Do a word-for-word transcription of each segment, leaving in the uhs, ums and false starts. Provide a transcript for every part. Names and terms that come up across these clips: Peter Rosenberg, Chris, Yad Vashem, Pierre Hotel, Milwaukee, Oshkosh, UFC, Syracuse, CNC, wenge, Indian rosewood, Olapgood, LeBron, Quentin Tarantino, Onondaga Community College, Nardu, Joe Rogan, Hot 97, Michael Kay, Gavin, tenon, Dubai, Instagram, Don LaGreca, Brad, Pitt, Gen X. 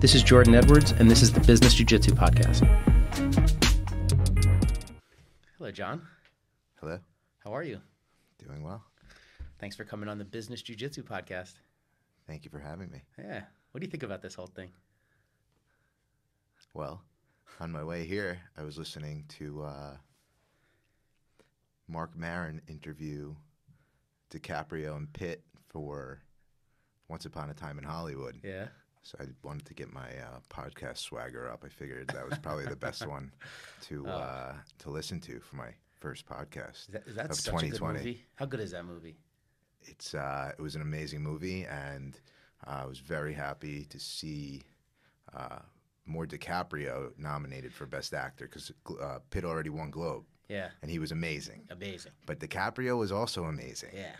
This is Jordan Edwards, and this is the Business Jiu-Jitsu Podcast. Hello, John. Hello. How are you? Doing well. Thanks for coming on the Business Jiu-Jitsu Podcast. Thank you for having me. Yeah. What do you think about this whole thing? Well, on my way here, I was listening to uh, Mark Maron interview DiCaprio and Pitt for Once Upon a Time in Hollywood. Yeah. So I wanted to get my uh, podcast swagger up. I figured that was probably the best one to oh. uh, to listen to for my first podcast. Is that, is that of such twenty twenty. A good movie? How good is that movie? It's uh, it was an amazing movie, and uh, I was very happy to see uh, more DiCaprio nominated for Best Actor because uh, Pitt already won Globe. Yeah, and he was amazing. Amazing. But DiCaprio was also amazing. Yeah,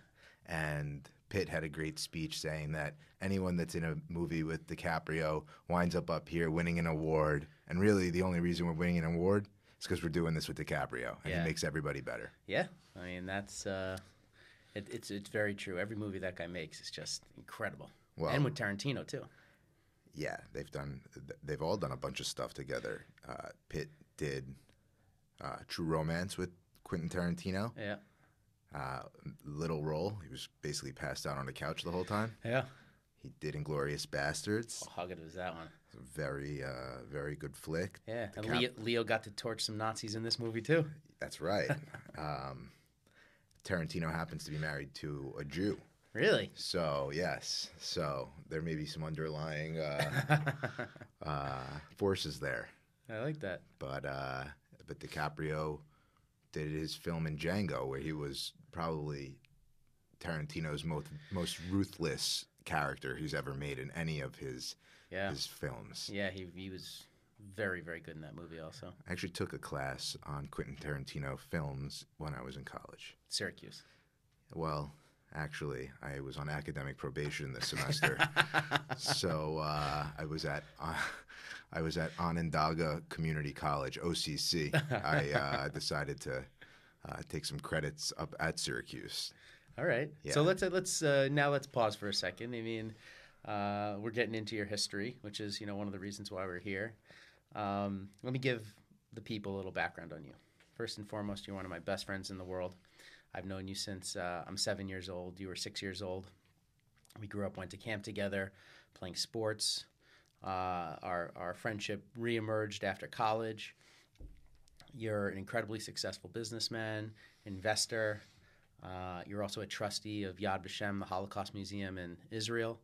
and Pitt had a great speech saying that anyone that's in a movie with DiCaprio winds up up here winning an award. And really, the only reason we're winning an award is because we're doing this with DiCaprio, and yeah. he makes everybody better. Yeah, I mean, that's uh, it, it's it's very true. Every movie that guy makes is just incredible, well, and with Tarantino too. Yeah, they've done they've all done a bunch of stuff together. Uh, Pitt did uh, True Romance with Quentin Tarantino. Yeah. Uh, little role. He was basically passed out on the couch the whole time. Yeah. He did Inglourious Bastards. Oh, how good was that one? Very, uh, very good flick. Yeah. And Leo, Leo got to torch some Nazis in this movie, too. That's right. um, Tarantino happens to be married to a Jew. Really? So, yes. So, there may be some underlying uh, uh, forces there. I like that. But, uh, but DiCaprio did his film in Django, where he was probably Tarantino's most most ruthless character he's ever made in any of his yeah. his films. Yeah, he he was very very good in that movie. Also, I actually took a class on Quentin Tarantino films when I was in college. Syracuse. Well, actually, I was on academic probation this semester, so uh, I was at. Uh, I was at Onondaga Community College, O C C. I uh, decided to uh, take some credits up at Syracuse. All right. Yeah. So let's uh, let's uh, now let's pause for a second. I mean, uh, we're getting into your history, which is you know one of the reasons why we're here. Um, let me give the people a little background on you. First and foremost, you're one of my best friends in the world. I've known you since uh, I'm seven years old. You were six years old. We grew up, went to camp together, playing sports. Uh, our our friendship reemerged after college. You're an incredibly successful businessman, investor. Uh, you're also a trustee of Yad Vashem, the Holocaust Museum in Israel.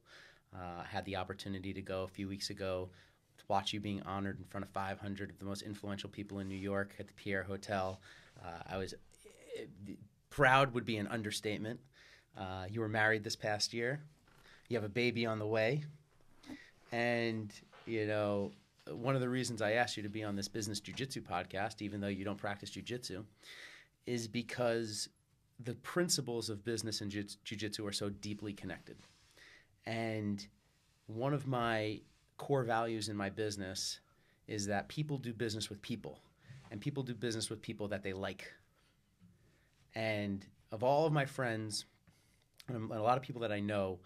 Uh, I had the opportunity to go a few weeks ago to watch you being honored in front of five hundred of the most influential people in New York at the Pierre Hotel. Uh, I was proud would be an understatement. Uh, you were married this past year. You have a baby on the way. And, you know, one of the reasons I asked you to be on this Business Jiu-Jitsu Podcast, even though you don't practice jiu-jitsu, is because the principles of business and jiu-jitsu are so deeply connected. And one of my core values in my business is that people do business with people, and people do business with people that they like. And of all of my friends and a lot of people that I know,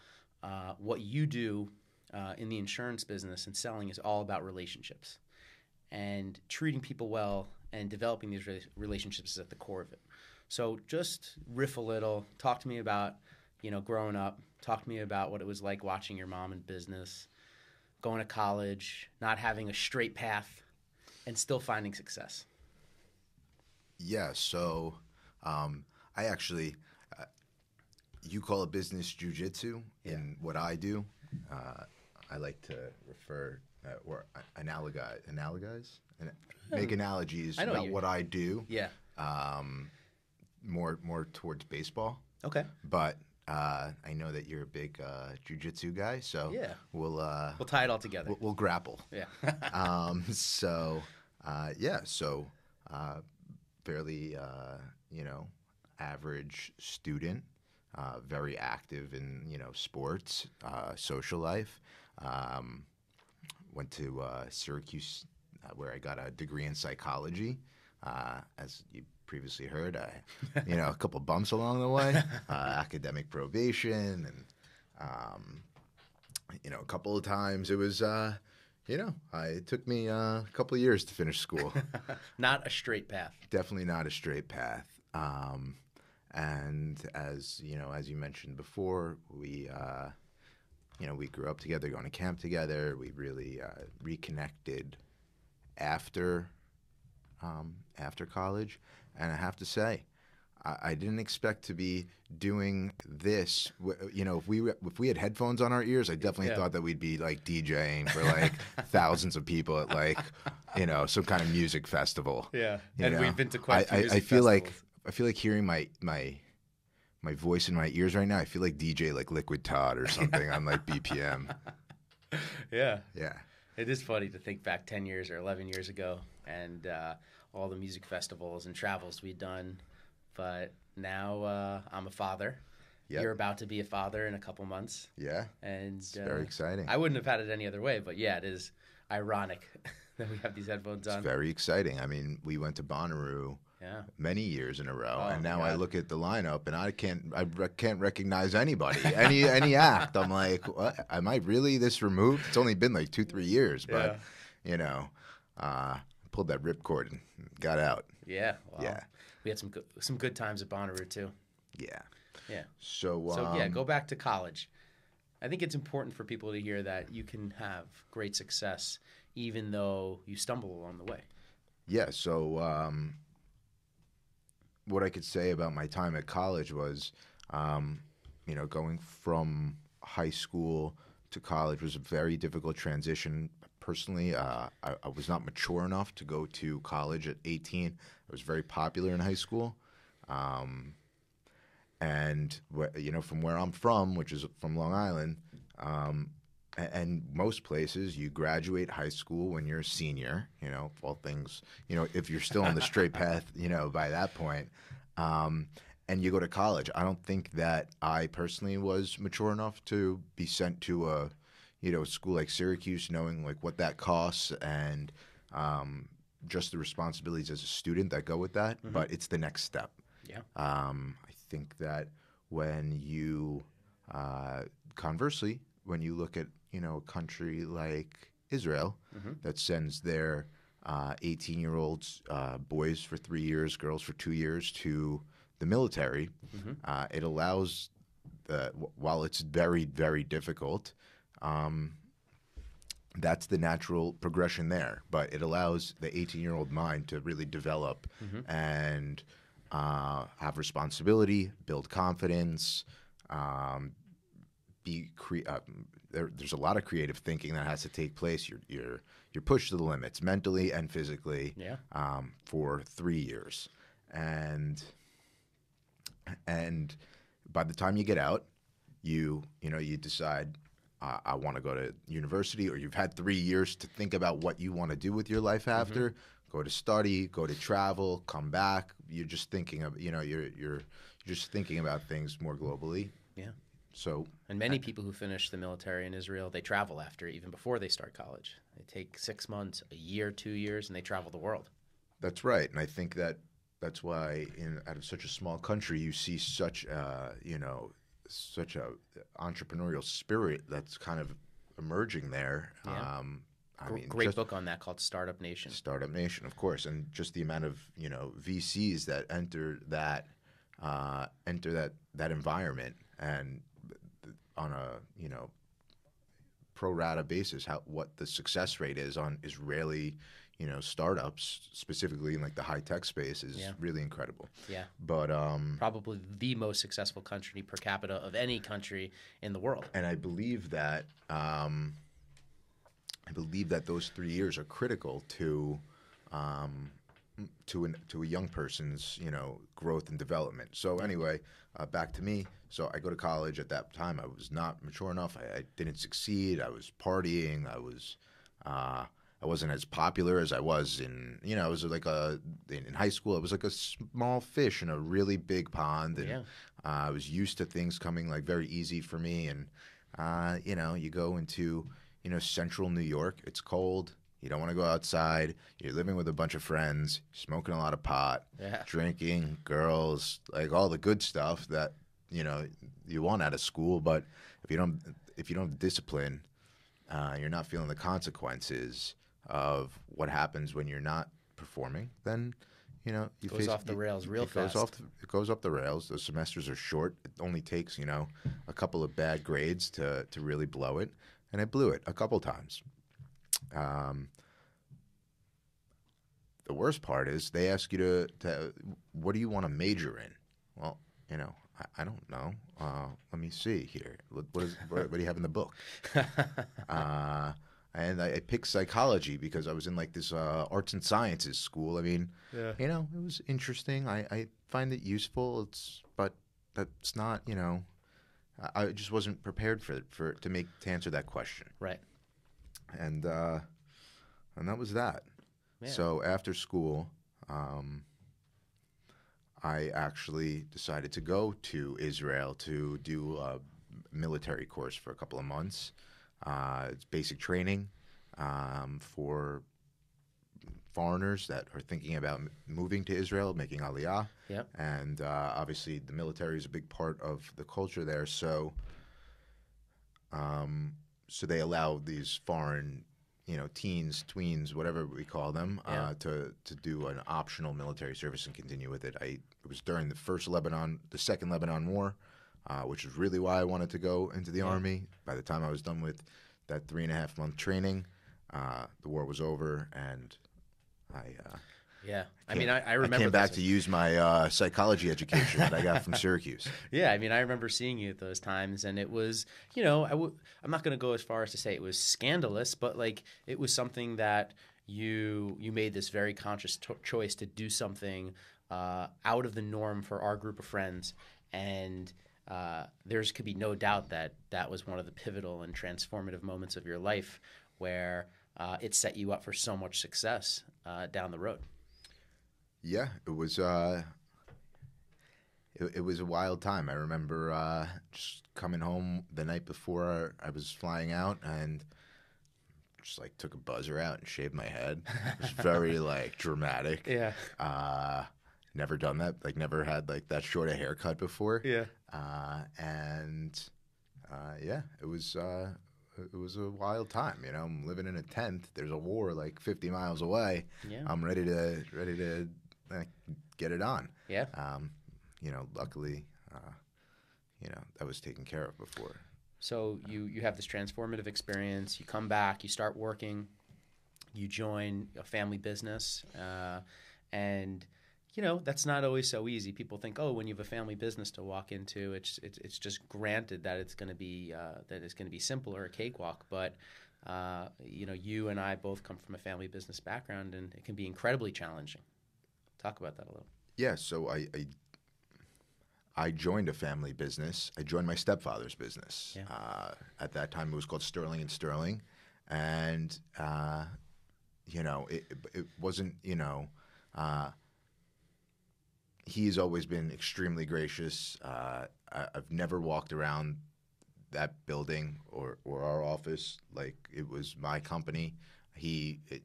uh, what you do Uh, in the insurance business and selling is all about relationships, and treating people well and developing these re relationships is at the core of it. So just riff a little, talk to me about, you know, growing up, talk to me about what it was like watching your mom in business, going to college, not having a straight path, and still finding success. Yeah, so um, I actually, uh, you call it business jiu-jitsu, yeah. and what I do, uh, I like to refer uh, or analogize, analogize, make analogies about what, what I do. Yeah. Um, more more towards baseball. Okay. But uh, I know that you're a big uh, jiu-jitsu guy, so yeah, we'll uh, we'll tie it all together. We'll, we'll grapple. Yeah. um. So, uh, yeah. So, uh, fairly, uh, you know, average student. Uh, very active in you know sports, uh, social life. Um, went to uh, Syracuse, uh, where I got a degree in psychology. Uh, as you previously heard, I you know a couple bumps along the way, uh, academic probation, and um, you know a couple of times it was uh, You know, I, it took me uh, a couple of years to finish school. Not a straight path. Definitely not a straight path. Um, and as you know, as you mentioned before, we, uh, you know, we grew up together, going to camp together. We really uh, reconnected after, um, after college. And I have to say, I, I didn't expect to be doing this. You know, if we were, if we had headphones on our ears, I definitely yeah. thought that we'd be like DJing for like thousands of people at like, you know, some kind of music festival. Yeah, you and know? We've been to quite. I, I, I feel festivals. like I feel like hearing my my my voice in my ears right now. I feel like D J like Liquid Todd or something on like B P M. Yeah, yeah. It is funny to think back ten years or eleven years ago, and uh, all the music festivals and travels we'd done. But now uh, I'm a father. Yep. You're about to be a father in a couple months. Yeah. And it's uh, very exciting. I wouldn't have had it any other way, but yeah, it is ironic that we have these headphones on. It's very exciting. I mean, we went to Bonnaroo yeah. many years in a row, oh, and now I look at the lineup and I can't I re can't recognize anybody, any any act. I'm like, what? Am I really this removed? It's only been like two, three years, but yeah. you know, uh, pulled that ripcord and got out. Yeah. Wow. Yeah. We had some good, some good times at Bonnaroo too. Yeah. Yeah. So, um, so yeah, go back to college. I think it's important for people to hear that you can have great success even though you stumble along the way. Yeah. So um, what I could say about my time at college was, um, you know, going from high school to college was a very difficult transition. Personally, uh, I, I was not mature enough to go to college at eighteen. I was very popular in high school. Um, and, you know, from where I'm from, which is from Long Island, um, and, and most places you graduate high school when you're a senior, you know, all things, you know, if you're still on the straight path, you know, by that point. Um, and you go to college. I don't think that I personally was mature enough to be sent to a you know, school like Syracuse, knowing like what that costs and um, just the responsibilities as a student that go with that. Mm-hmm. But it's the next step. Yeah. Um, I think that when you, uh, conversely, when you look at, you know, a country like Israel mm-hmm. that sends their uh, eighteen-year-olds, uh, boys for three years, girls for two years to the military, mm-hmm. uh, it allows, the, while it's very, very difficult, Um, that's the natural progression there, but it allows the eighteen-year-old mind to really develop mm-hmm. and uh, have responsibility, build confidence, um, be cre uh, there, there's a lot of creative thinking that has to take place. You're you're you're pushed to the limits mentally and physically yeah. um, for three years, and and by the time you get out, you you know you decide. Uh, I want to go to university, or you've had three years to think about what you want to do with your life after. Mm-hmm. Go to study, go to travel, come back. You're just thinking of, you know, you're you're just thinking about things more globally. Yeah. So. And many people who finish the military in Israel, they travel after, even before they start college. They take six months, a year, two years, and they travel the world. That's right, and I think that that's why, in out of such a small country, you see such, uh, you know. such a entrepreneurial spirit that's kind of emerging there. Yeah. Um, I mean, great book on that called Startup Nation. Startup Nation, of course, and just the amount of you know V Cs that enter that uh, enter that that environment and on a you know pro rata basis, how what the success rate is on Israeli you know startups, specifically in like the high tech space, is yeah. really incredible. Yeah, but um, probably the most successful country per capita of any country in the world. And I believe that um, I believe that those three years are critical to um, to an, to a young person's you know growth and development. So anyway, uh, back to me. So I go to college. At that time, I was not mature enough. I, I didn't succeed. I was partying. I was. Uh, I wasn't as popular as I was in, you know, I was like a, in high school, I was like a small fish in a really big pond. And yeah. uh, I was used to things coming like very easy for me. And, uh, you know, you go into, you know, central New York, it's cold. You don't want to go outside. You're living with a bunch of friends, smoking a lot of pot, yeah. drinking, girls, like all the good stuff that, you know, you want out of school. But if you don't, if you don't have discipline, Uh, you're not feeling the consequences of what happens when you're not performing. Then, you know, you goes face, off the you, rails real it fast. Goes off the, it goes up the rails. Those semesters are short. It only takes, you know, a couple of bad grades to to really blow it, and I blew it a couple times. Um, the worst part is they ask you to, to what do you want to major in? Well, you know, I, I don't know. Uh, let me see here. What, what, is, what, what do you have in the book? Uh, and I, I picked psychology because I was in like this uh, arts and sciences school. I mean, yeah. you know, it was interesting. I, I find it useful. It's but that's not, you know, I, I just wasn't prepared for for to make to answer that question. Right. And uh, and that was that. Man. So after school, um, I actually decided to go to Israel to do a military course for a couple of months. Uh, it's basic training um, for foreigners that are thinking about moving to Israel, making Aliyah. Yep. And uh, obviously the military is a big part of the culture there. So um, so they allow these foreign you know, teens, tweens, whatever we call them, yeah. uh, to to do an optional military service and continue with it. I it was during the first Lebanon, the second Lebanon War, uh, which is really why I wanted to go into the yeah. army. By the time I was done with that three and a half month training, uh, the war was over, and I. Uh, yeah, I, I mean, I, I remember I came back to use my uh, psychology education that I got from Syracuse. Yeah, I mean, I remember seeing you at those times, and it was, you know, I w I'm not going to go as far as to say it was scandalous, but like it was something that you you made this very conscious to choice to do something uh, out of the norm for our group of friends, and uh, there's could be no doubt that that was one of the pivotal and transformative moments of your life, where uh, it set you up for so much success uh, down the road. Yeah, it was uh, it, it was a wild time. I remember uh, just coming home the night before I was flying out, and just like took a buzzer out and shaved my head. It was very like dramatic. Yeah. Uh, never done that. Like never had like that short a haircut before. Yeah. Uh, and uh, yeah, it was uh, it was a wild time. You know, I'm living in a tent. There's a war like fifty miles away. Yeah. I'm ready to ready to. Get it on. Yeah. Um, you know, luckily, uh, you know, that was taken care of before. So you, you have this transformative experience. You come back. You start working. You join a family business. Uh, and, you know, that's not always so easy. People think, oh, when you have a family business to walk into, it's it's, it's just granted that it's going to be uh, that it's going to be simple or a cakewalk. But, uh, you know, you and I both come from a family business background, and it can be incredibly challenging. Talk about that a little. Yeah, so I, I I joined a family business. I joined my stepfather's business. Yeah. Uh, at that time, it was called Sterling and Sterling, and uh, you know, it it wasn't you know, uh, he's always been extremely gracious. Uh, I, I've never walked around that building or or our office like it was my company. He it,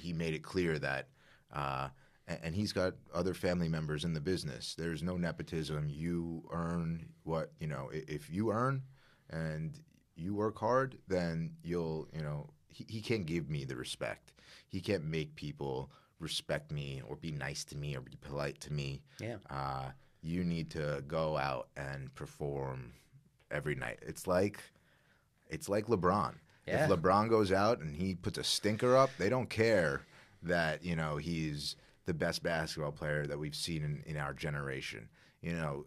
he made it clear that. Uh, And he's got other family members in the business. There's no nepotism. You earn what, you know, if you earn and you work hard, then you'll, you know, he, he can't give me the respect. He can't make people respect me or be nice to me or be polite to me. Yeah. Uh, you need to go out and perform every night. It's like, it's like LeBron. Yeah. If LeBron goes out and he puts a stinker up, they don't care that, you know, he's the best basketball player that we've seen in, in our generation. You know,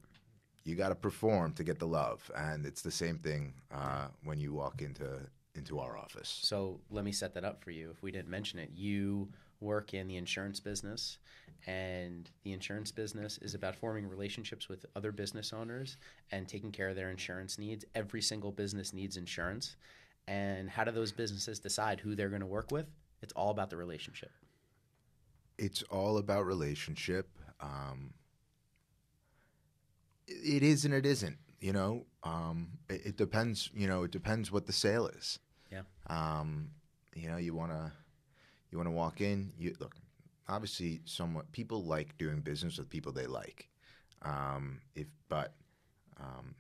you got to perform to get the love, and it's the same thing uh, when you walk into into our office. So let me set that up for you. If we didn't mention it, you work in the insurance business, and the insurance business is about forming relationships with other business owners and taking care of their insurance needs. Every single business needs insurance, and how do those businesses decide who they're going to work with? It's all about the relationship. It's all about relationship. Um, it is and it isn't. You know, um, it, it depends. You know, it depends what the sale is. Yeah. Um, you know, you wanna you wanna walk in. You look. Obviously, somewhat people like doing business with people they like. Um, if but um,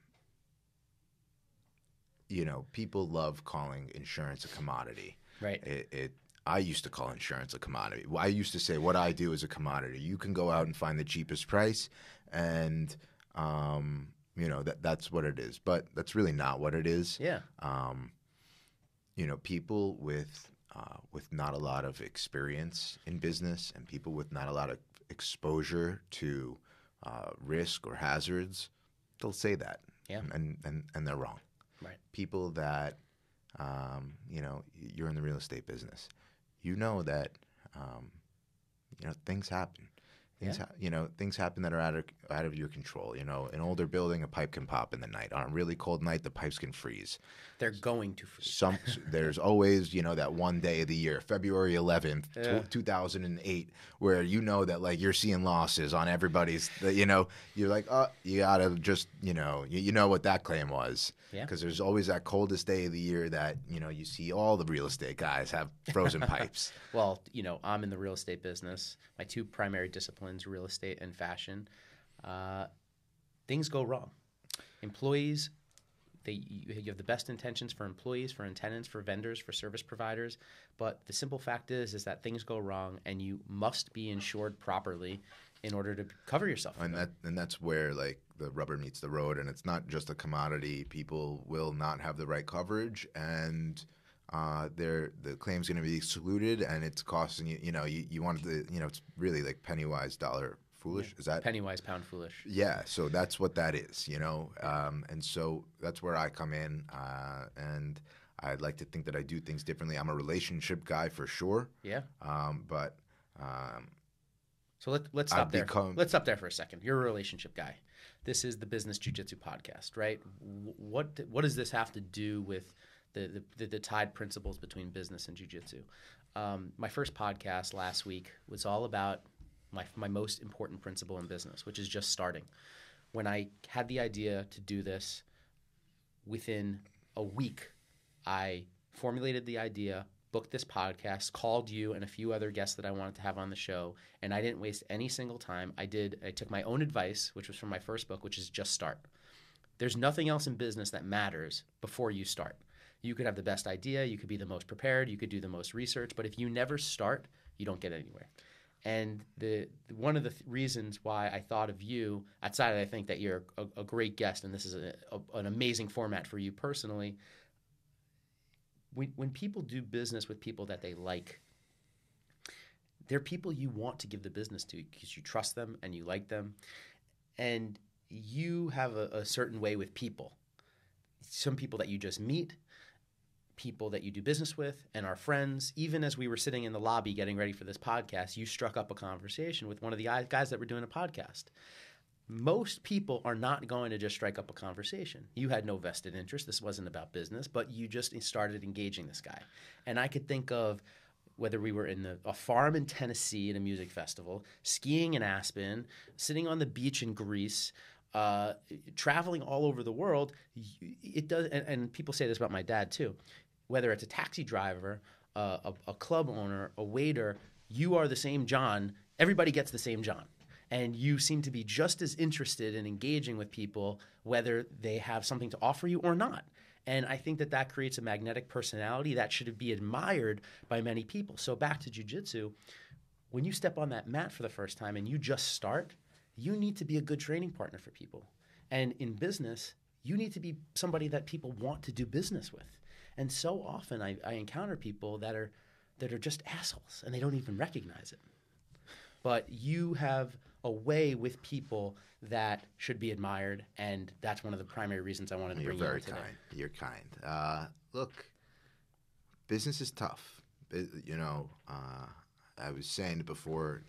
you know, people love calling insurance a commodity. Right. It, it I used to call insurance a commodity. I used to say what I do is a commodity. You can go out and find the cheapest price, and um, you know that that's what it is. But that's really not what it is. Yeah. Um, you know, people with uh, with not a lot of experience in business, and people with not a lot of exposure to uh, risk or hazards, they'll say that. Yeah. And and and they're wrong. Right. People that um, you know, you're in the real estate business. You know that, um, you know, things happen. Things, yeah. ha you know, things happen that are out of out of your control. You know, an older building, a pipe can pop in the night. On a really cold night, the pipes can freeze. They're going to freeze. Some, there's always, you know, that one day of the year, February eleventh, yeah. two thousand eight, where you know that, like, you're seeing losses on everybody's. You know, you're like, oh, you gotta just, you know, you, you know what that claim was. Because yeah. there's always that coldest day of the year that, you know, you see all the real estate guys have frozen pipes. Well, you know, I'm in the real estate business. My two primary disciplines, real estate and fashion. Uh, things go wrong. Employees, they you have the best intentions for employees, for tenants, for vendors, for service providers. But the simple fact is, is that things go wrong, and you must be insured properly in order to cover yourself. And that and that's where, like, the rubber meets the road, and it's not just a commodity. People will not have the right coverage, and uh, they're, the claim's going to be excluded, and it's costing you. You know, you, you want to, you know, it's really like penny wise, dollar foolish. Yeah. Is that penny wise, pound foolish? Yeah. So that's what that is. You know, um, and so that's where I come in, uh, and I'd like to think that I do things differently. I'm a relationship guy for sure. Yeah. Um, but um, so let, let's stop I've there. Become... Let's stop there for a second. You're a relationship guy. This is the Business Jiu-Jitsu Podcast, right? What what does this have to do with the the, the tied principles between business and jiu-jitsu? Um, my first podcast last week was all about my my most important principle in business, which is just starting. When I had the idea to do this, within a week, I formulated the idea, booked this podcast, called you and a few other guests that I wanted to have on the show, and I didn't waste any single time. I did. I took my own advice, which was from my first book, which is just start. There's nothing else in business that matters before you start. You could have the best idea. You could be the most prepared. You could do the most research. But if you never start, you don't get anywhere. And the one of the th reasons why I thought of you, outside of I think that you're a, a great guest, and this is a, a, an amazing format for you personally, When, when people do business with people that they like, they're people you want to give the business to because you trust them and you like them. And you have a, a certain way with people. Some people that you just meet, people that you do business with and are friends. Even as we were sitting in the lobby getting ready for this podcast, you struck up a conversation with one of the guys that were doing a podcast. Most people are not going to just strike up a conversation. You had no vested interest. This wasn't about business, but you just started engaging this guy. And I could think of whether we were in the, a farm in Tennessee at a music festival, skiing in Aspen, sitting on the beach in Greece, uh, traveling all over the world. It does, and, and people say this about my dad too. Whether it's a taxi driver, uh, a, a club owner, a waiter, you are the same John. Everybody gets the same John. And you seem to be just as interested in engaging with people, whether they have something to offer you or not. And I think that that creates a magnetic personality that should be admired by many people. So back to jiu-jitsu, when you step on that mat for the first time and you just start, you need to be a good training partner for people. And in business, you need to be somebody that people want to do business with. And so often I, I encounter people that are, that are just assholes and they don't even recognize it. But you have a way with people that should be admired, and that's one of the primary reasons I wanted to bring you in today. You're very kind. You're kind. Uh, look, business is tough. It, you know, uh, I was saying before,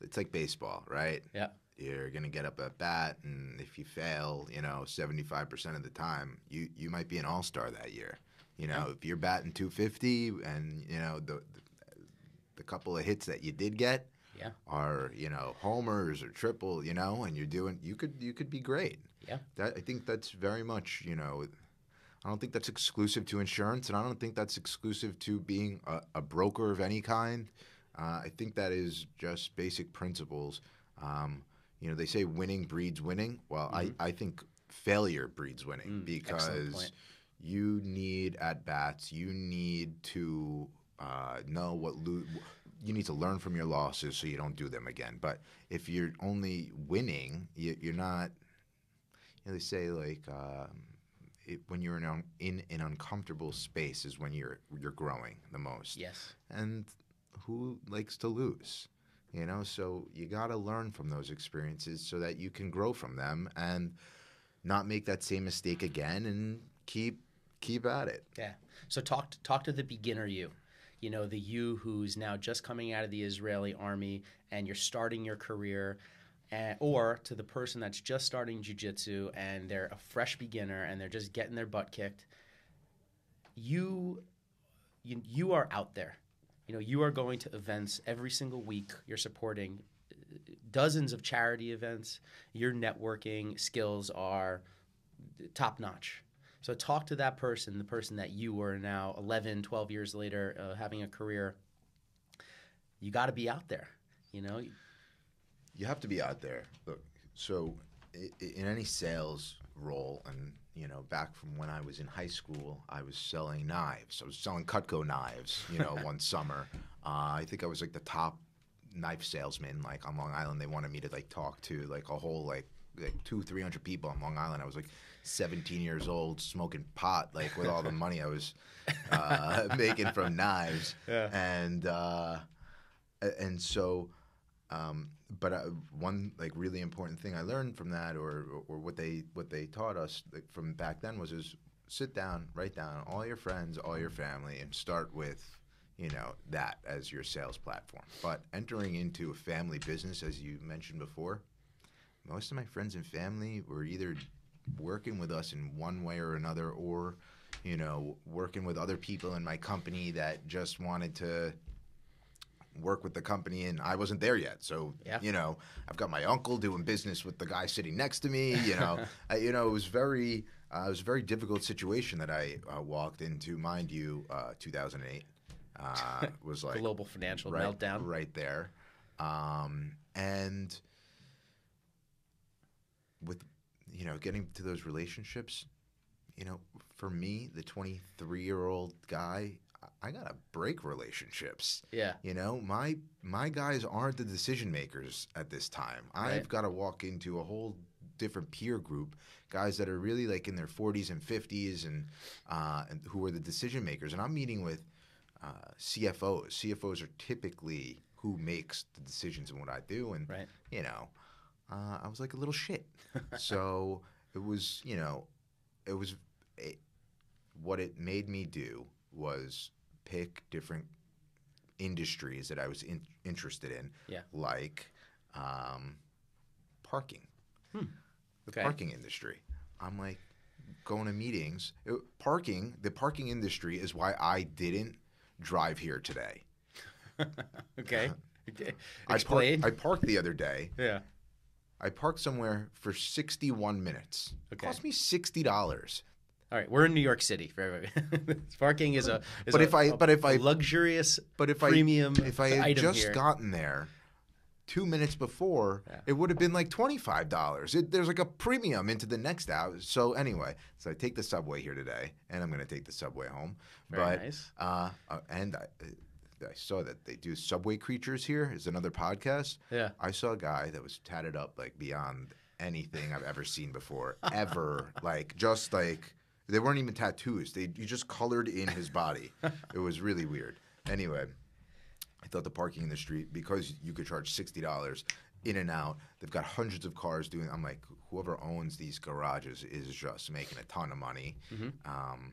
it's like baseball, right? Yeah. You're going to get up at bat, and if you fail, you know, seventy-five percent of the time, you, you might be an all-star that year. You know, yeah. If you're batting two fifty and, you know, the, the the couple of hits that you did get yeah. are, you know, homers or triple, you know, and you're doing, you could, you could be great. Yeah. That, I think that's very much, you know, I don't think that's exclusive to insurance, and I don't think that's exclusive to being a, a broker of any kind. Uh, I think that is just basic principles. Um, you know, they say winning breeds winning. Well, mm-hmm. I, I think failure breeds winning mm, because you need at bats, you need to uh, know what lo- you need to learn from your losses so you don't do them again. But if you're only winning, you, you're not. You know, they say like uh, it, when you're in, un- in an uncomfortable space is when you're you're growing the most. Yes. And who likes to lose? You know, so you got to learn from those experiences so that you can grow from them and not make that same mistake again and keep keep at it. Yeah. So talk to, talk to the beginner you, you know, the you who's now just coming out of the Israeli army and you're starting your career, and, or to the person that's just starting jiu-jitsu and they're a fresh beginner and they're just getting their butt kicked. You, you, you are out there. You know, you are going to events every single week. You're supporting dozens of charity events. Your networking skills are top notch. So talk to that person, the person that you were now eleven, twelve years later uh, having a career. You got to be out there, you know. You have to be out there. Look, so in any sales role, and you know, back from when I was in high school, I was selling knives. I was selling Cutco knives, you know, one summer. Uh, I think I was like the top knife salesman, like on Long Island. They wanted me to like talk to like a whole like like two, three hundred people on Long Island. I was like seventeen years old, smoking pot, like with all the money I was uh, making from knives. Yeah. And uh, and so. Um, but uh, one like really important thing I learned from that, or, or, or what they what they taught us like, from back then was is sit down, write down all your friends, all your family, and start with, you know, that as your sales platform. But entering into a family business, as you mentioned before, most of my friends and family were either working with us in one way or another, or, you know, working with other people in my company that just wanted to work with the company, and I wasn't there yet. So, yeah. you know, I've got my uncle doing business with the guy sitting next to me, you know. I, you know, it was very uh, it was a very difficult situation that I uh, walked into. Mind you, uh, two thousand eight uh, was like global financial right, meltdown right there. Um, and with, you know, getting to those relationships, you know, for me, the twenty-three-year-old guy, I gotta break relationships. Yeah. You know, my my guys aren't the decision makers at this time. Right. I've gotta walk into a whole different peer group, guys that are really like in their forties and fifties, and uh, and who are the decision makers. And I'm meeting with uh, C F Os. C F Os are typically who makes the decisions in what I do. And right. you know, uh, I was like a little shit. So it was, you know, it was it, what it made me do was pick different industries that I was in, interested in, yeah. like um, parking, hmm. the okay. parking industry. I'm like going to meetings. It, parking, the parking industry is why I didn't drive here today. okay. okay. Explain. I, park, I parked the other day. Yeah. I parked somewhere for sixty-one minutes. Okay. It cost me sixty dollars. All right, we're in New York City. Parking is a is but a, if I but if I luxurious but if premium I, if I had just here. gotten there two minutes before, yeah. it would have been like twenty-five dollars. It, there's like a premium into the next hour. So anyway, so I take the subway here today, and I'm going to take the subway home. Very but, nice. Uh, and I, I saw that they do Subway Creatures here. It's another podcast. Yeah, I saw a guy that was tatted up like beyond anything I've ever seen before, ever. Like just like. They weren't even tattoos. They you just colored in his body. It was really weird. Anyway, I thought the parking in the street, because you could charge sixty dollars in and out, they've got hundreds of cars doing – I'm like, whoever owns these garages is just making a ton of money. Mm-hmm. Um,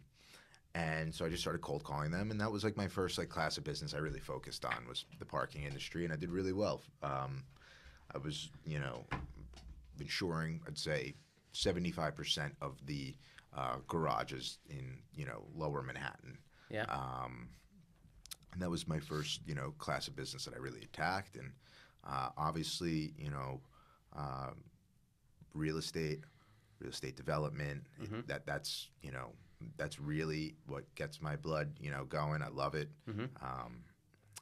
and so I just started cold calling them, and that was like my first like class of business I really focused on was the parking industry, and I did really well. Um, I was, you know, insuring, I'd say, seventy-five percent of the – Uh, garages in, you know, lower Manhattan. Yeah. Um, and that was my first, you know, class of business that I really attacked. And uh, obviously, you know, uh, real estate, real estate development, mm-hmm. that that's, you know, that's really what gets my blood, you know, going. I love it. Mm-hmm. Um,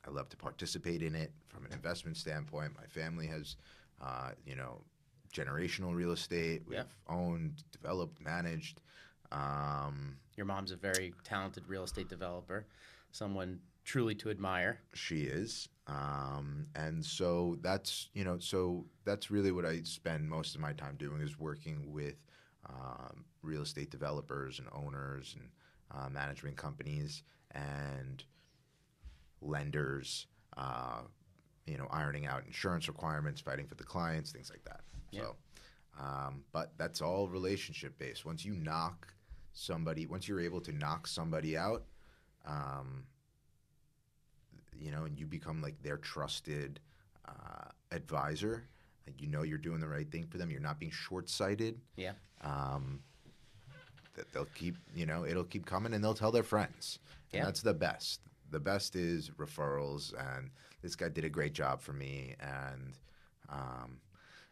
I love to participate in it from an investment standpoint. My family has, uh, you know, generational real estate. We've yeah. owned, developed, managed. Um, Your mom's a very talented real estate developer, someone truly to admire. She is. Um, and so that's, you know, so that's really what I spend most of my time doing is working with um, real estate developers and owners and uh, management companies and lenders, uh, you know, ironing out insurance requirements, fighting for the clients, things like that. Yeah. So, um, but that's all relationship based. Once you knock somebody, once you're able to knock somebody out, um, you know, and you become like their trusted uh, advisor, like, you know, you're doing the right thing for them. You're not being short-sighted. Yeah. Um, that they'll keep, you know, it'll keep coming, and they'll tell their friends. Yeah. And that's the best. The best is referrals, and this guy did a great job for me, and um,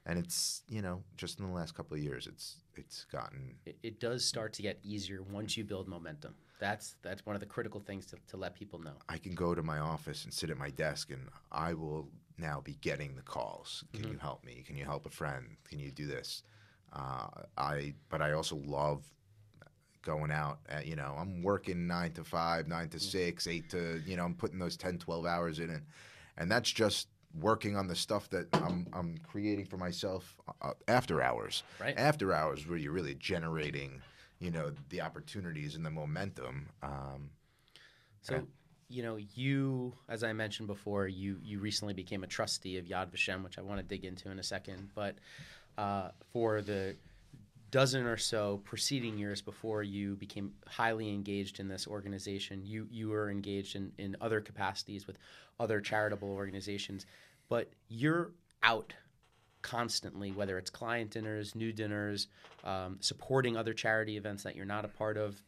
and it's, you know, just in the last couple of years, it's it's gotten. It, it does start to get easier once you build momentum. That's that's one of the critical things to, to let people know. I can go to my office and sit at my desk, and I will now be getting the calls. Can mm-hmm. you help me? Can you help a friend? Can you do this? Uh, I but I also love going out at, you know, I'm working nine to five, nine to six, eight to, you know, I'm putting those ten, twelve hours in, and and that's just working on the stuff that I'm I'm creating for myself uh, after hours. Right. After hours, where you're really generating, you know, the opportunities and the momentum. Um, so, and, you know, you, as I mentioned before, you you recently became a trustee of Yad Vashem, which I want to dig into in a second, but uh, for the dozen or so preceding years before you became highly engaged in this organization, you you were engaged in, in other capacities with other charitable organizations, but you're out constantly, whether it's client dinners, new dinners, um, supporting other charity events that you're not a part of.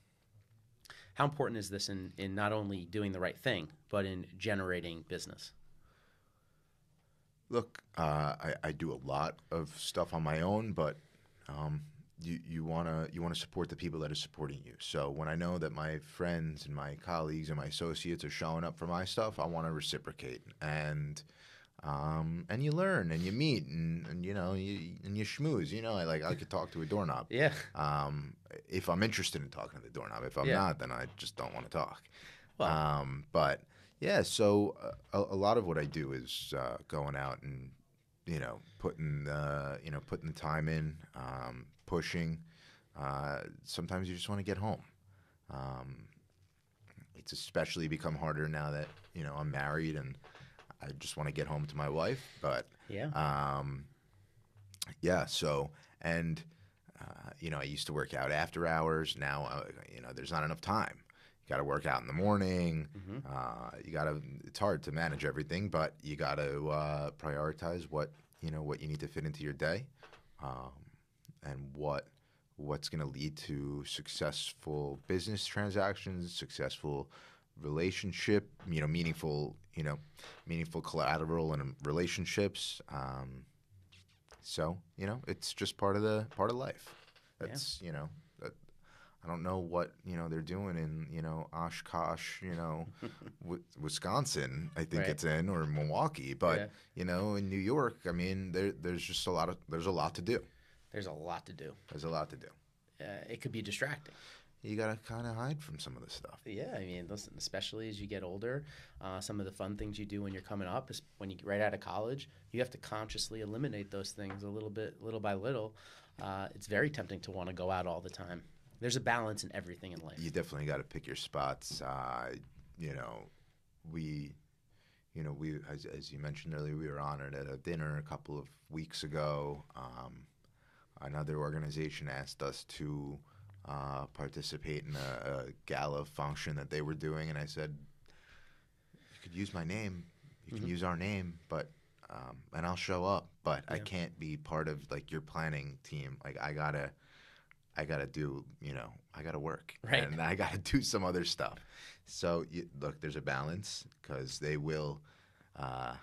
How important is this in, in not only doing the right thing, but in generating business? Look, uh, I, I do a lot of stuff on my own, but um, You you wanna you wanna support the people that are supporting you. So when I know that my friends and my colleagues and my associates are showing up for my stuff, I want to reciprocate. And um and you learn and you meet and, and you know you, and you schmooze. You know, I like I could talk to a doorknob. Yeah. Um, if I'm interested in talking to the doorknob. If I'm yeah. not, then I just don't want to talk. Well. Um, but yeah. So a, a lot of what I do is uh, going out and, you know, putting the you know putting the time in. Um, pushing. Uh, sometimes you just want to get home. Um, it's especially become harder now that, you know, I'm married and I just want to get home to my wife. But yeah, um, yeah. So, and uh, you know, I used to work out after hours. Now, uh, you know, there's not enough time. You got to work out in the morning. Mm-hmm. Uh, you got to. It's hard to manage everything, but you got to uh, prioritize what you know what you need to fit into your day. Um, and what what's going to lead to successful business transactions, successful relationship, you know, meaningful, you know, meaningful collateral and relationships. Um, so, you know, it's just part of the part of life. That's, yeah. you know, that, I don't know what, you know, they're doing in, you know, Oshkosh, you know, w- Wisconsin, I think right. it's in, or Milwaukee. But, yeah. you know, in New York, I mean, there, there's just a lot of there's a lot to do. There's a lot to do. There's a lot to do. Uh, it could be distracting. You got to kind of hide from some of the stuff. Yeah, I mean, listen, especially as you get older, uh, some of the fun things you do when you're coming up, is when you get right out of college, you have to consciously eliminate those things a little bit, little by little. Uh, it's very tempting to want to go out all the time. There's a balance in everything in life. You definitely got to pick your spots. Uh, you know, we, you know, we, as, as you mentioned earlier, we were honored at a dinner a couple of weeks ago. Um, Another organization asked us to uh, participate in a, a gala function that they were doing, and I said, "You could use my name, you mm-hmm. can use our name, but um, and I'll show up, but yeah. I can't be part of like your planning team. Like I gotta, I gotta do, you know, I gotta work, right. and I gotta do some other stuff. So you, look, there's a balance because they will, uh,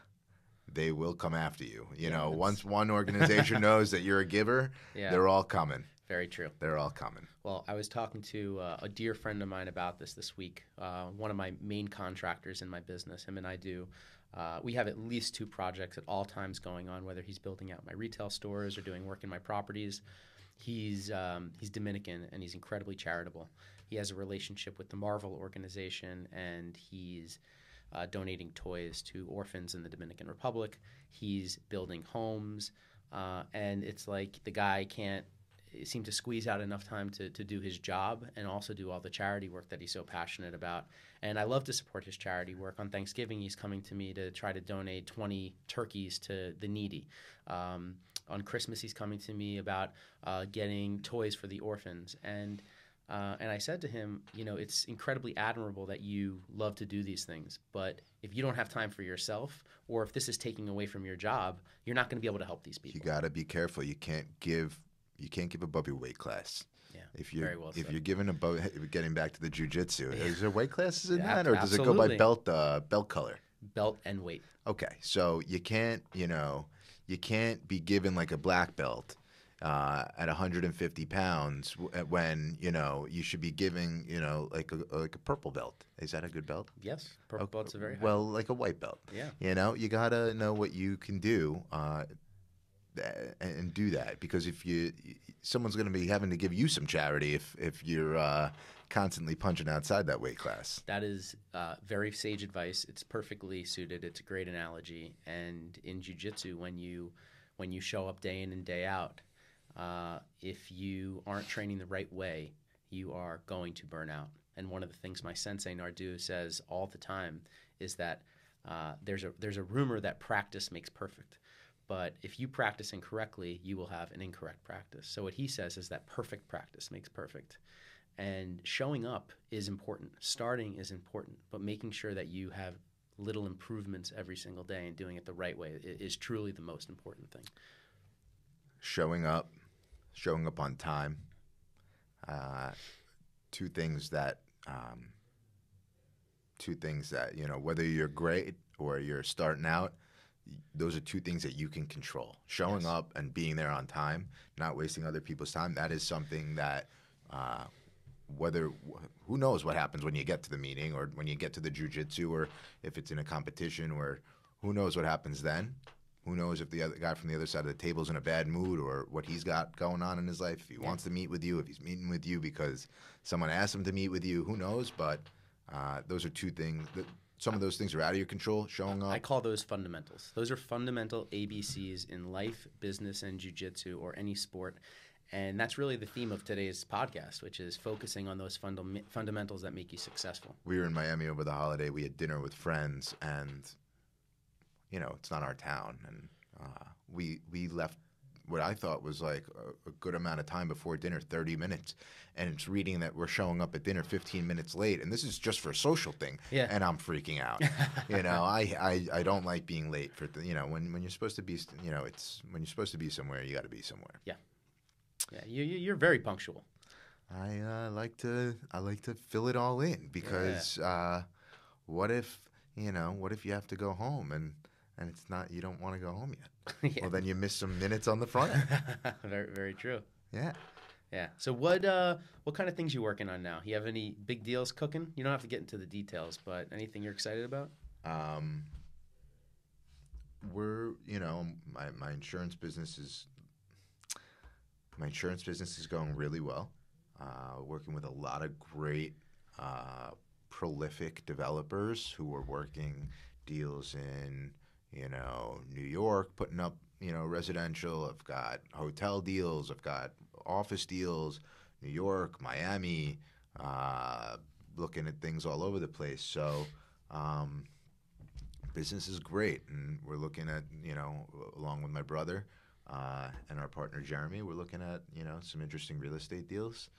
they will come after you. You yeah, know, once one organization knows that you're a giver, yeah. they're all coming. Very true. They're all coming. Well, I was talking to uh, a dear friend of mine about this this week. Uh, one of my main contractors in my business, him and I do, uh, we have at least two projects at all times going on, whether he's building out my retail stores or doing work in my properties. He's um, he's Dominican, and he's incredibly charitable. He has a relationship with the Marvel organization, and he's uh, donating toys to orphans in the Dominican Republic. He's building homes, uh, and it's like the guy can't seem to squeeze out enough time to, to do his job and also do all the charity work that he's so passionate about. And I love to support his charity work. On Thanksgiving, he's coming to me to try to donate twenty turkeys to the needy. Um, on Christmas, he's coming to me about uh, getting toys for the orphans. And uh, and I said to him, you know, it's incredibly admirable that you love to do these things, but if you don't have time for yourself, or if this is taking away from your job, you're not going to be able to help these people. You got to be careful. You can't give... You can't give above your weight class. Yeah, if you're very well if said. You're giving above, getting back to the jujitsu, is there weight classes in yeah, that, or absolutely. Does it go by belt uh, belt color? Belt and weight. Okay, so you can't, you know, you can't be given like a black belt uh, at one hundred fifty pounds when you know you should be giving, you know, like a like a purple belt. Is that a good belt? Yes, purple okay. belt's a very high well, like a white belt. Yeah, you know, you gotta know what you can do. Uh, and do that, because if you someone's going to be having to give you some charity if if you're uh, constantly punching outside that weight class. That is uh, very sage advice. It's perfectly suited. It's a great analogy. And in jiu-jitsu, when you when you show up day in and day out, uh, if you aren't training the right way, you are going to burn out. And one of the things my sensei Nardu says all the time is that uh, there's a there's a rumor that practice makes perfect. But if you practice incorrectly, you will have an incorrect practice. So what he says is that perfect practice makes perfect. And showing up is important. Starting is important. But making sure that you have little improvements every single day and doing it the right way is truly the most important thing. Showing up, showing up on time, uh, two things that, um, two things that, you know, whether you're great or you're starting out, those are two things that you can control. Showing yes. up and being there on time, not wasting other people's time, that is something that uh, whether – who knows what happens when you get to the meeting or when you get to the jiu-jitsu or if it's in a competition, or who knows what happens then. Who knows if the other guy from the other side of the table is in a bad mood or what he's got going on in his life, if he yeah. wants to meet with you, if he's meeting with you because someone asked him to meet with you, who knows. But uh, those are two things – some of those things are out of your control, showing up. I call those fundamentals. Those are fundamental A B Cs in life, business, and jiu-jitsu, or any sport. And that's really the theme of today's podcast, which is focusing on those funda- fundamentals that make you successful. We were in Miami over the holiday. We had dinner with friends, and, you know, it's not our town. And uh, we we left what I thought was like a, a good amount of time before dinner, thirty minutes. And it's reading that we're showing up at dinner fifteen minutes late. And this is just for a social thing. Yeah. And I'm freaking out. you know, I, I, I don't like being late for, th- you know, when, when you're supposed to be, you know, it's when you're supposed to be somewhere, you got to be somewhere. Yeah. Yeah. You, you're very punctual. I uh, like to, I like to fill it all in because yeah. uh, what if, you know, what if you have to go home and, and it's not, you don't want to go home yet. yeah. Well, then you miss some minutes on the front end. very, very true. Yeah. Yeah. So what uh, what kind of things you working on now? You have any big deals cooking? You don't have to get into the details, but anything you're excited about? Um, we're, you know, my, my insurance business is, my insurance business is going really well. Uh, working with a lot of great, uh, prolific developers who are working deals in, you know, New York, putting up, you know, residential. I've got hotel deals. I've got office deals, New York, Miami, uh, looking at things all over the place. So um, business is great. And we're looking at, you know, along with my brother uh, and our partner, Jeremy, we're looking at, you know, some interesting real estate deals.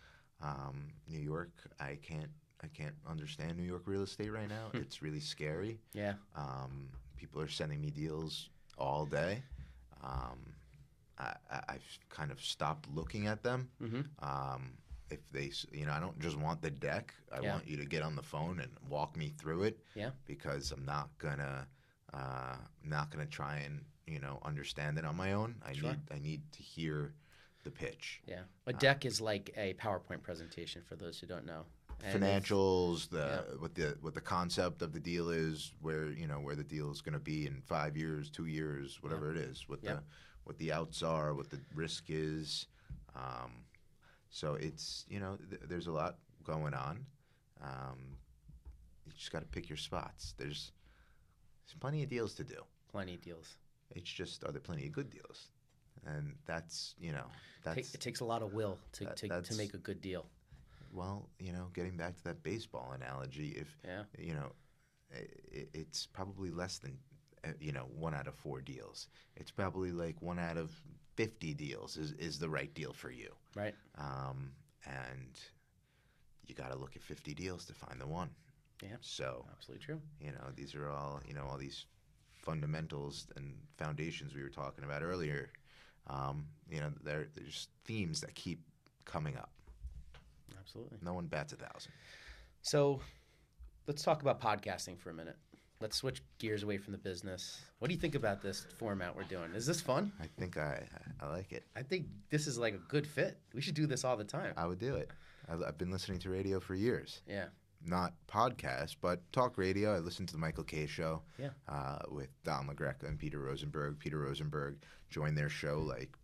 Um, New York, I can't, I can't understand New York real estate right now. It's really scary. Yeah. Um, people are sending me deals all day. Um, I, I, I've kind of stopped looking at them. Mm-hmm. Um, if they, you know, I don't just want the deck. I yeah. want you to get on the phone and walk me through it. Yeah. Because I'm not gonna, Uh, I'm not gonna try and you know understand it on my own. I sure. need I need to hear the pitch. Yeah, a deck um, is like a PowerPoint presentation for those who don't know. And financials, the yeah. what the what the concept of the deal is, where you know where the deal is gonna be in five years, two years, whatever yeah. it is. What yeah. the what the outs are, what the risk is. Um, so it's you know th there's a lot going on. Um, you just got to pick your spots. There's There's plenty of deals to do. Plenty of deals. It's just, are there plenty of good deals? And that's, you know, that's... It takes a lot of will to, that, to, to make a good deal. Well, you know, getting back to that baseball analogy, if, yeah. you know, it, it's probably less than, you know, one out of four deals. It's probably like one out of fifty deals is, is the right deal for you. Right. Um, and you got to look at fifty deals to find the one. Yeah, so absolutely true. You know, these are all you know all these fundamentals and foundations we were talking about earlier. Um, you know, they're, they're just themes that keep coming up. Absolutely, no one bats a thousand. So, let's talk about podcasting for a minute. Let's switch gears away from the business. What do you think about this format we're doing? Is this fun? I think I I like it. I think this is like a good fit. We should do this all the time. I would do it. I've been listening to radio for years. Yeah. Not podcast, but talk radio. I listened to the Michael Kay show yeah. uh, with Don LaGreca and Peter Rosenberg. Peter Rosenberg joined their show like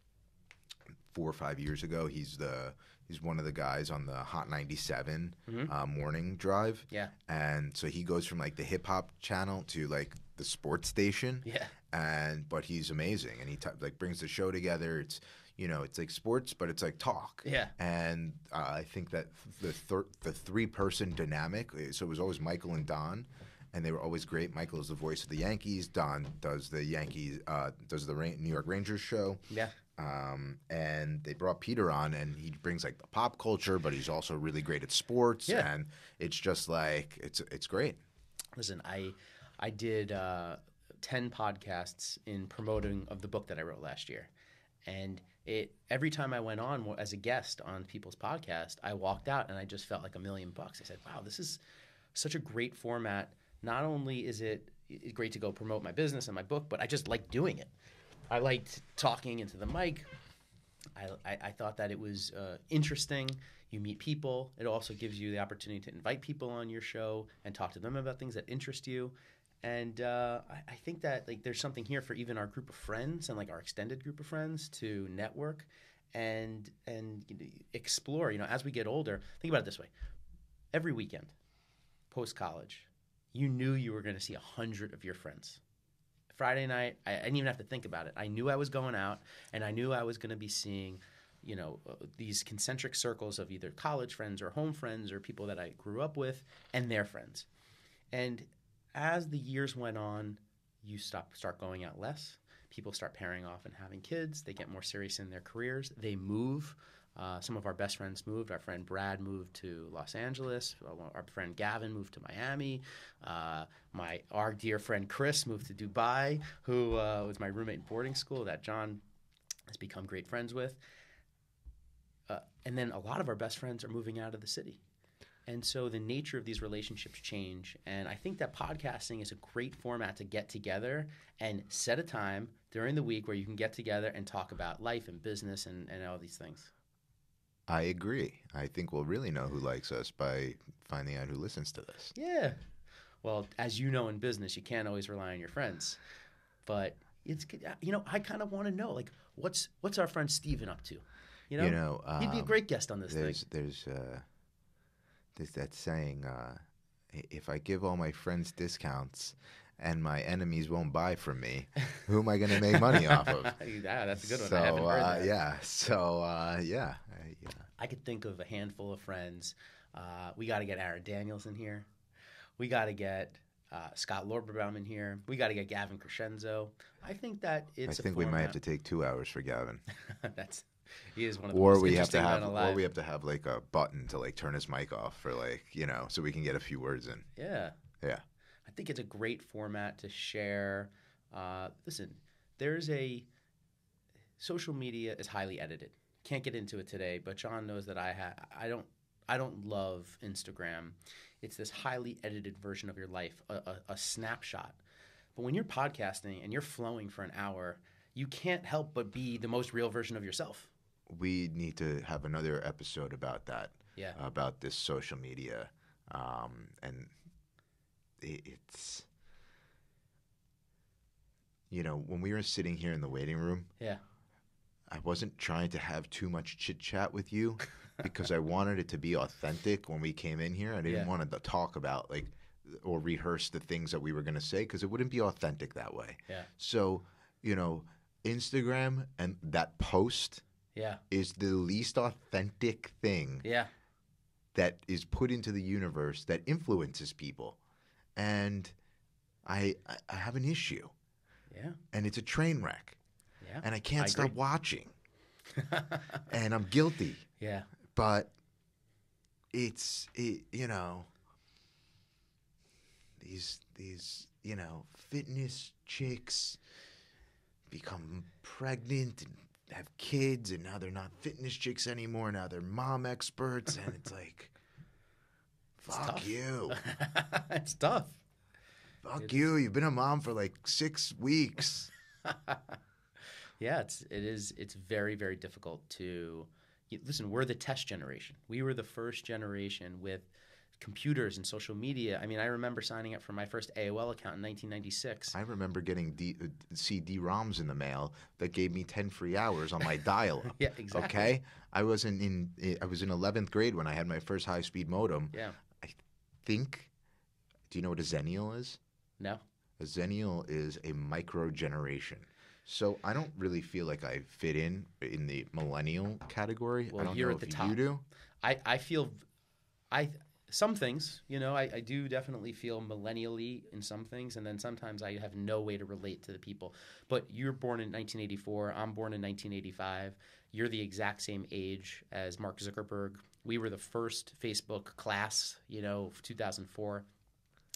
four or five years ago. He's the he's one of the guys on the Hot ninety-seven mm-hmm. uh, morning drive. Yeah, and so he goes from like the hip hop channel to like the sports station. Yeah, and but he's amazing, and he t like brings the show together. It's You know, it's like sports, but it's like talk. Yeah. And uh, I think that the thir the three-person dynamic, so it was always Michael and Don, and they were always great. Michael is the voice of the Yankees. Don does the Yankees, uh, does the Ra New York Rangers show. Yeah. Um, and they brought Peter on, and he brings like the pop culture, but he's also really great at sports. Yeah. And it's just like it's it's great. Listen, I I did uh, ten podcasts in promoting of the book that I wrote last year, and It, every time I went on as a guest on people's podcast, I walked out and I just felt like a million bucks. I said, wow, this is such a great format. Not only is it great to go promote my business and my book, but I just like doing it. I liked talking into the mic. I, I, I thought that it was uh, interesting. You meet people. It also gives you the opportunity to invite people on your show and talk to them about things that interest you. And uh, I, I think that like there's something here for even our group of friends and like our extended group of friends to network and and you know, explore. You know, as we get older, think about it this way: every weekend, post college, you knew you were going to see a hundred of your friends. Friday night, I, I didn't even have to think about it. I knew I was going out, and I knew I was going to be seeing, you know, these concentric circles of either college friends or home friends or people that I grew up with and their friends, and as the years went on, you stop, start going out less. People start pairing off and having kids. They get more serious in their careers. They move. Uh, some of our best friends moved. Our friend Brad moved to Los Angeles. Our friend Gavin moved to Miami. Uh, my Our dear friend Chris moved to Dubai, who uh, was my roommate in boarding school that John has become great friends with. Uh, and then a lot of our best friends are moving out of the city. And so the nature of these relationships change. And I think that podcasting is a great format to get together and set a time during the week where you can get together and talk about life and business and, and all these things. I agree. I think we'll really know who likes us by finding out who listens to this. Yeah. Well, as you know, in business, you can't always rely on your friends. But it's, you know, I kind of want to know, like, what's what's our friend Steven up to? You know, you know um, he'd be a great guest on this there's, thing. There's... Uh... There's that saying, uh, if I give all my friends discounts and my enemies won't buy from me, who am I going to make money off of? Yeah, that's a good one. So, I haven't heard uh, that. Yeah. So, uh, yeah. Uh, yeah. I could think of a handful of friends. Uh, we got to get Aaron Daniels in here. We got to get uh, Scott Lorberbaum in here. We got to get Gavin Crescenzo. I think that it's I think a we might have to take two hours for Gavin. That's He is one of the or most we have to have, alive. Or we have to have like a button to like turn his mic off for like you know, so we can get a few words in. Yeah, yeah. I think it's a great format to share. Uh, listen, there's a social media is highly edited. Can't get into it today, but John knows that I ha I don't I don't love Instagram. It's this highly edited version of your life, a, a, a snapshot. But when you're podcasting and you're flowing for an hour, you can't help but be the most real version of yourself. We need to have another episode about that. Yeah. About this social media. Um, and it, it's, you know, when we were sitting here in the waiting room, yeah, I wasn't trying to have too much chit chat with you because I wanted it to be authentic when we came in here. I didn't yeah. want to talk about like or rehearse the things that we were going to say because it wouldn't be authentic that way. Yeah. So, you know, Instagram and that post yeah. is the least authentic thing yeah. that is put into the universe that influences people. And I, I have an issue. Yeah. And it's a train wreck. Yeah. And I can't I stop agree. watching. And I'm guilty. Yeah. But it's, it, you know, these, these, you know, fitness chicks become pregnant and have kids, and now they're not fitness chicks anymore. Now they're mom experts. And it's like, it's fuck tough. you. It's tough. Fuck it's... you. You've been a mom for like six weeks. Yeah, it's it is it's very very difficult to listen. We're the test generation. We were the first generation with computers and social media. I mean, I remember signing up for my first A O L account in nineteen ninety-six. I remember getting D, uh, C D ROMs in the mail that gave me ten free hours on my dial-up. Yeah, exactly. Okay, I wasn't in I was in eleventh grade when I had my first high-speed modem. Yeah, I think. Do you know what a Xennial is? No. A Xennial is a micro generation. So I don't really feel like I fit in in the millennial category. Well, I don't you're know at the if top. You do. I, I feel I some things, you know, I, I do definitely feel millennially in some things, and then sometimes I have no way to relate to the people. But you're born in nineteen eighty-four. I'm born in nineteen eighty-five. You're the exact same age as Mark Zuckerberg. We were the first Facebook class, you know, two thousand four.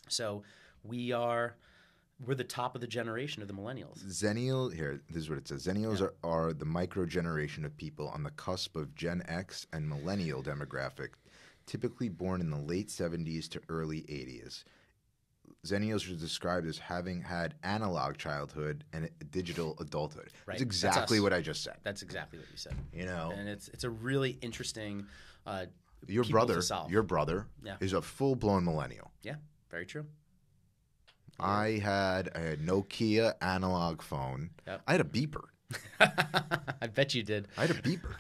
So we are... We're the top of the generation of the millennials. Xennial, here, this is what it says. Xennials yeah. are, are the micro-generation of people on the cusp of Gen X and millennial demographic, typically born in the late seventies to early eighties. Xennials are described as having had analog childhood and digital adulthood. Right. That's exactly That's what I just said. That's exactly what you said. You know, and it's it's a really interesting uh, your brother, your brother yeah. is a full-blown millennial. Yeah, very true. I had a Nokia analog phone. Yep. I had a beeper. I bet you did. I had a beeper.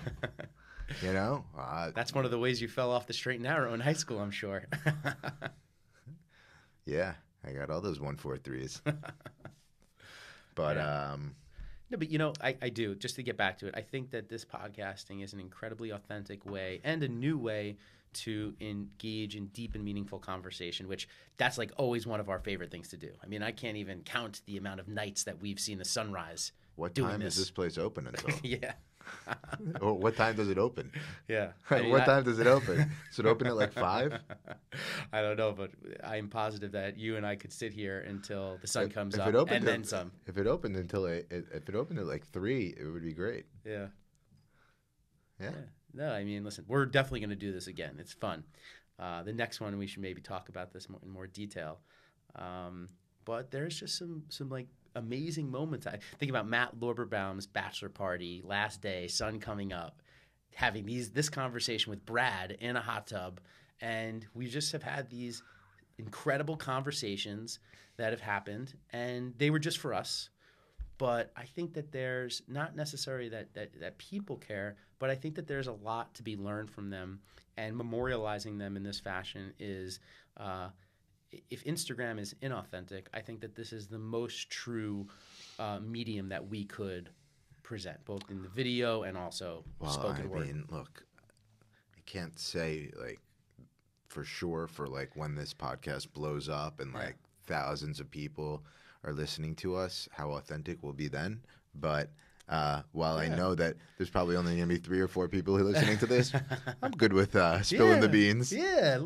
You know? Uh, That's one of the ways you fell off the straight and narrow in high school, I'm sure. Yeah. I got all those one four threes. But, yeah. um... No, but, you know, I, I do. Just to get back to it, I think that this podcasting is an incredibly authentic way and a new way to engage in deep and meaningful conversation, which that's like always one of our favorite things to do. I mean, I can't even count the amount of nights that we've seen the sunrise. What time this. is this place open until? Yeah. Or what time does it open? Yeah. I mean, what I... time does it open? Does it open at like five? I don't know, but I'm positive that you and I could sit here until the sun if, comes if up and to, then some. If it opened until I, if it opened at like three, it would be great. Yeah. Yeah. yeah. No, I mean, listen, we're definitely going to do this again. It's fun. Uh, the next one, we should maybe talk about this more, in more detail. Um, but there's just some, some like, amazing moments. I think about Matt Lorberbaum's bachelor party, last day, sun coming up, having these this conversation with Brad in a hot tub. And we just have had these incredible conversations that have happened. And they were just for us. But I think that there's not necessarily that, that, that people care, but I think that there's a lot to be learned from them, and memorializing them in this fashion is uh, – if Instagram is inauthentic, I think that this is the most true uh, medium that we could present, both in the video and also well, spoken I word. I mean, look, I can't say like for sure for like when this podcast blows up and like yeah. thousands of people – are listening to us, how authentic we'll be then. But uh, while yeah. I know that there's probably only going to be three or four people who are listening to this, I'm good with uh, spilling yeah. the beans. Yeah,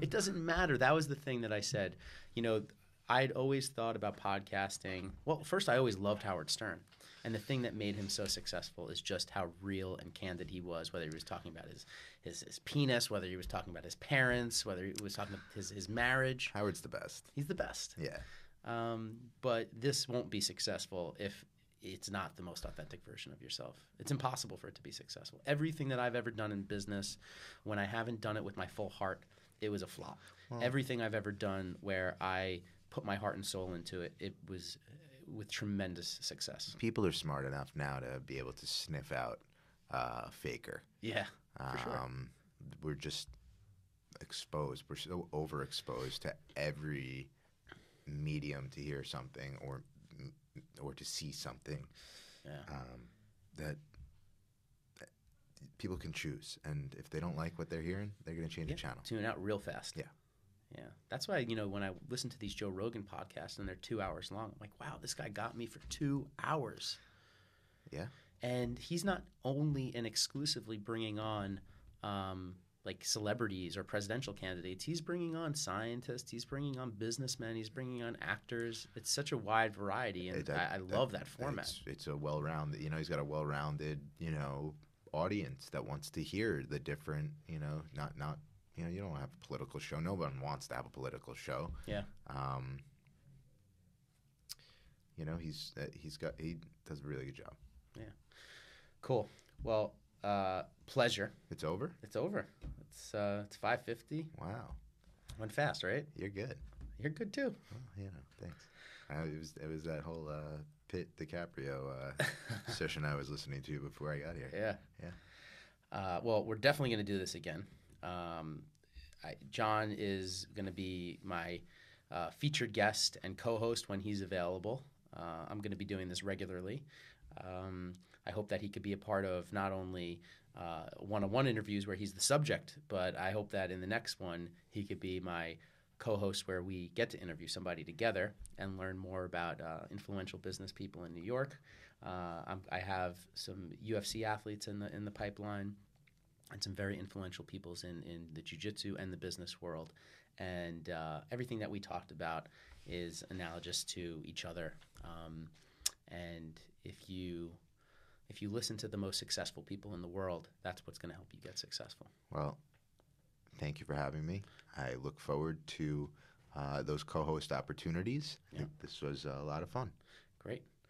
it doesn't matter. That was the thing that I said. You know, I'd always thought about podcasting. Well, first, I always loved Howard Stern. And the thing that made him so successful is just how real and candid he was, whether he was talking about his, his, his penis, whether he was talking about his parents, whether he was talking about his, his marriage. Howard's the best. He's the best. Yeah. Um, but this won't be successful if it's not the most authentic version of yourself. It's impossible for it to be successful. Everything that I've ever done in business, when I haven't done it with my full heart, it was a flop. Wow. Everything I've ever done where I put my heart and soul into it, it was with tremendous success. People are smart enough now to be able to sniff out uh, faker. Yeah, for um, sure. We're just exposed. We're so overexposed to every medium to hear something or or to see something yeah. um, that people can choose. And if they don't like what they're hearing, they're going to change yeah. the channel. Tune out real fast. Yeah. Yeah. That's why, you know, when I listen to these Joe Rogan podcasts and they're two hours long, I'm like, wow, this guy got me for two hours. Yeah. And he's not only and exclusively bringing on um, like celebrities or presidential candidates. He's bringing on scientists. He's bringing on businessmen. He's bringing on actors. It's such a wide variety, and that, I, I love that, that format. It's, it's a well-rounded, you know, he's got a well-rounded, you know, audience that wants to hear the different, you know, not not – you know, you don't have a political show. No one wants to have a political show. Yeah. Um, you know, he's uh, he's got he does a really good job. Yeah. Cool. Well, uh, pleasure. It's over. It's over. It's uh, it's five fifty. Wow. Went fast, right? You're good. You're good too. Well, you know, thanks. I, it was it was that whole uh, Pitt DiCaprio uh, session I was listening to before I got here. Yeah. Yeah. Uh, well, we're definitely going to do this again. Um, I, John is going to be my uh, featured guest and co-host when he's available. Uh, I'm going to be doing this regularly. Um, I hope that he could be a part of not only uh, one-on-one interviews where he's the subject, but I hope that in the next one he could be my co-host where we get to interview somebody together and learn more about uh, influential business people in New York. Uh, I'm, I have some U F C athletes in the in the pipeline. And some very influential peoples in, in the jiu-jitsu and the business world. And uh, everything that we talked about is analogous to each other. Um, and if you if you listen to the most successful people in the world, that's what's going to help you get successful. Well, thank you for having me. I look forward to uh, those co-host opportunities. Yeah. I think this was a lot of fun. Great.